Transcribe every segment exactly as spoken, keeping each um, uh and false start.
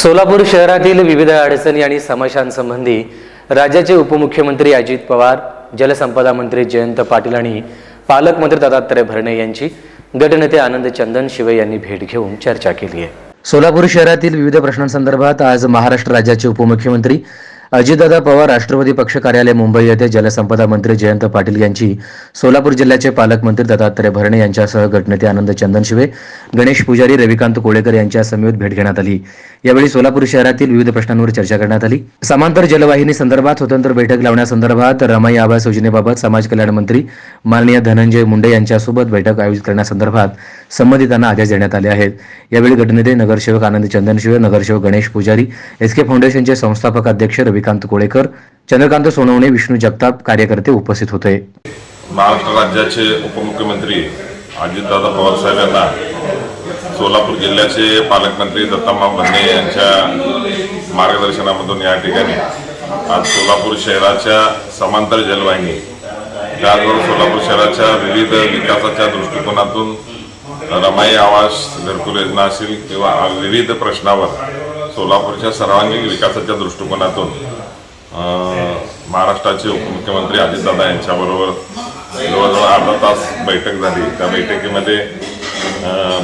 सोलापूर शहरातील विविध अडचणी आणि समस्यांसंबंधी राज्याचे उपमुख्यमंत्री अजित पवार, जलसंपदा मंत्री जयंत पाटील आणि पालकमंत्री दत्तात्रय भरणे यांची गटनेते आनंद चंदन शिवे यांनी भेट घेऊन चर्चा केली आहे। सोलापूर शहरातील विविध प्रश्नांसंदर्भात आज महाराष्ट्र राज्याचे उपमुख्यमंत्री अजितदादा पवार, राष्ट्रवादी पक्ष कार्यालय मुंबई येथे जलसंपदा मंत्री जयंत पाटील यांची, सोलापूर जिल्ह्याचे पालकमंत्री दत्तात्रय भरणे यांच्यासह गटनेते आनंद चंदन शिवे, गणेश पुजारी, रविकांत कोळेकर यांच्या समवेत भेट घेण्यात आली। यावेळी सोलापूर शहरातील विविध प्रश्नांवर चर्चा करण्यात आली। समांतर जलवाहिनी संदर्भात स्वतंत्र बैठक लावण्यासंदर्भात, रमाई आवास योजनेबाबत समाज कल्याण मंत्री माननीय धनंजय मुंडे यांच्यासोबत बैठक आयोजित करण्यासंदर्भात संबंधितांना आदेश देण्यात आले आहेत। यावेळी गटनेते नगरसेवक आनंद चंदन शिवे, नगरसेवक गणेश पुजारी, एसके फाउंडेशनचे संस्थापक अध्यक्ष विकांत कोळेकर, चंद्रकांत सोनवणे, विष्णु जगताप कार्यकर्ते उपस्थित होते। महाराष्ट्र राज्याचे उपमुख्यमंत्री अजितदादा पवार साहेबांना सोलापूर जिल्ह्याचे पालकमंत्री दत्तात्रय भरणे यांच्या मार्गदर्शनामधून या ठिकाणी आज सोलापूर शहराच्या समांतर जलवाहिनी, त्याचबरोबर सोलापूर शहराच्या विविध विकासाच्या दृष्टिकोनातून रमाई आवास घरकुल योजना असेल किंवा विविध प्रश्नावर सोलापूरच्या सर्वांगीण विकासाच्या दृष्टिकोनातून महाराष्ट्राचे उपमुख्यमंत्री अजितदादा यांच्याबरोबर जवळजवळ अर्धा तास बैठक झाली। त्या बैठकीमध्ये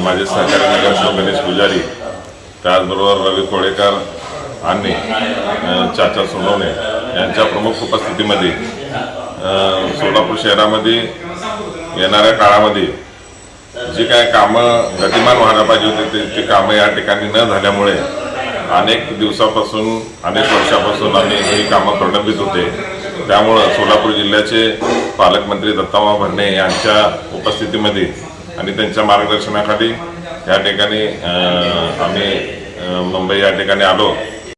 माझे सहकारी नगरसेवक गणेश गुजारी, त्याचबरोबर रवी कोळेकर आणि चाचा सोनवणे यांच्या प्रमुख उपस्थितीमध्ये सोलापूर शहरामध्ये येणाऱ्या काळामध्ये जी काय कामं गतिमान व्हायला पाहिजे होती ती कामं या ठिकाणी न झाल्यामुळे अनेक दिवसापासून अनेक वर्षापासून अनेक ही कामं प्रलंबित होते। त्यामुळं सोलापूर जिल्ह्याचे पालकमंत्री दत्तात्रय भरणे यांच्या उपस्थितीमध्ये आणि त्यांच्या मार्गदर्शनाखाली या ठिकाणी आम्ही मुंबई या ठिकाणी आलो।